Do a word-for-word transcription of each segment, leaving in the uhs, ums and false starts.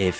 A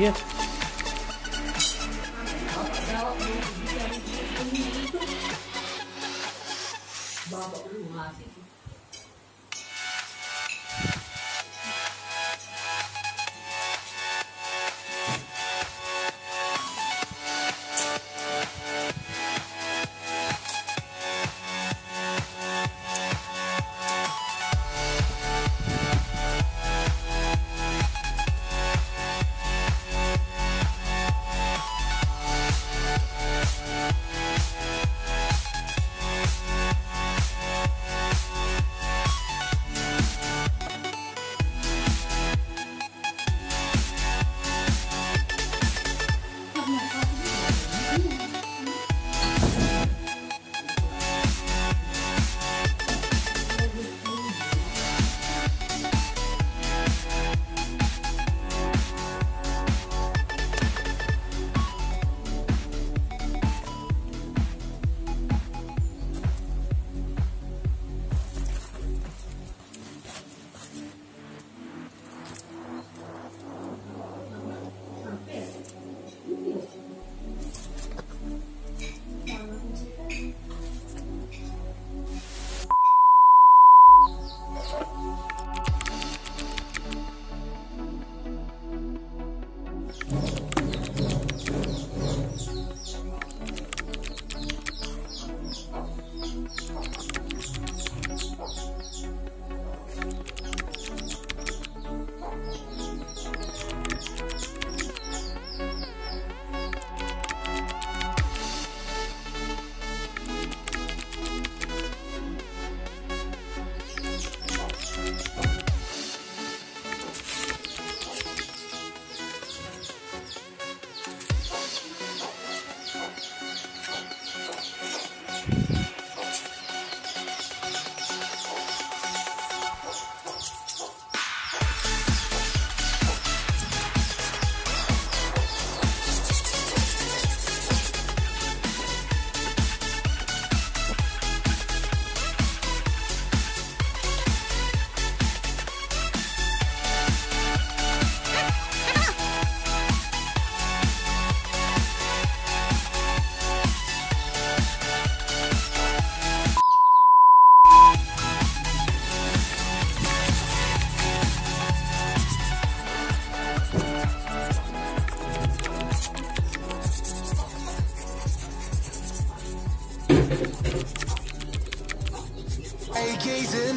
Hier. Gazing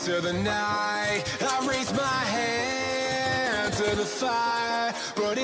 into the night. I raise my hand to the fire, but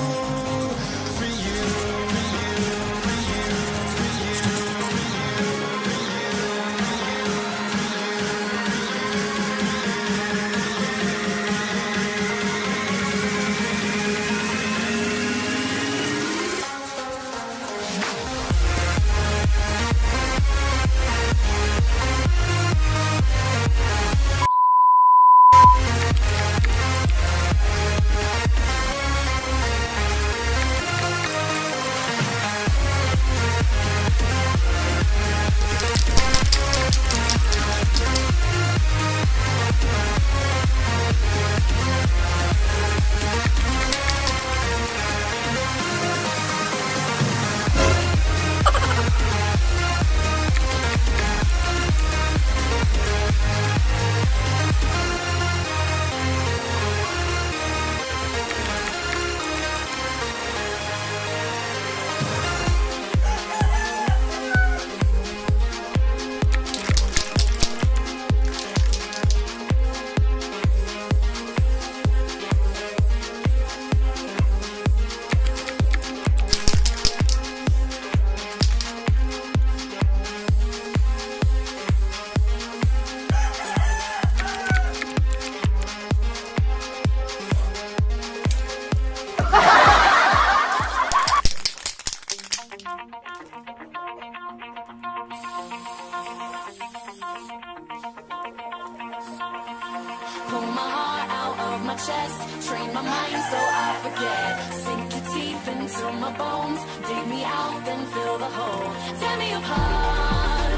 Chest, train my mind so I forget. Sink your teeth into my bones, dig me out, then fill the hole. Tear me apart,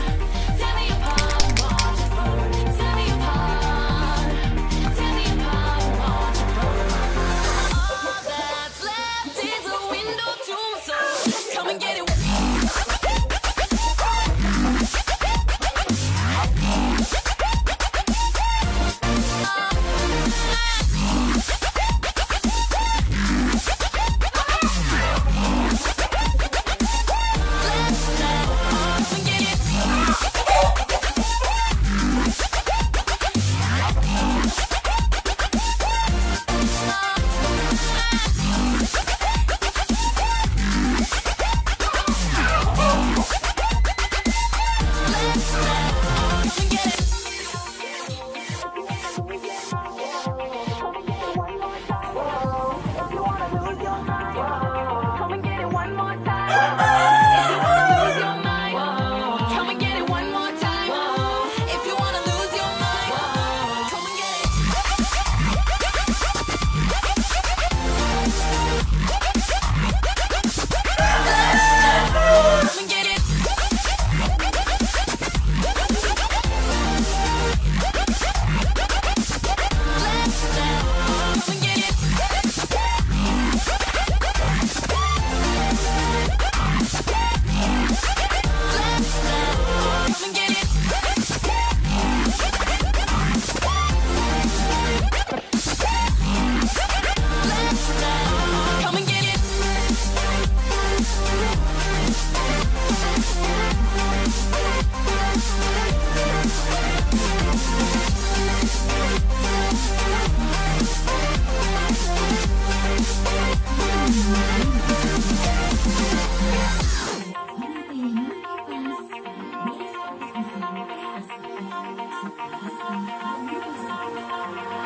tear me apart, watch it burn. Tear me apart, tear me apart, watch it burn. All that's left is a window to my soul. Come and get it.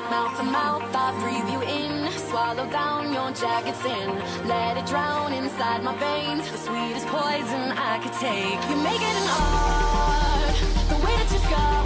Mouth to mouth, I breathe you in. Swallow down your jagged sin. Let it drown inside my veins. The sweetest poison I could take. You make it an art, the way that you scar.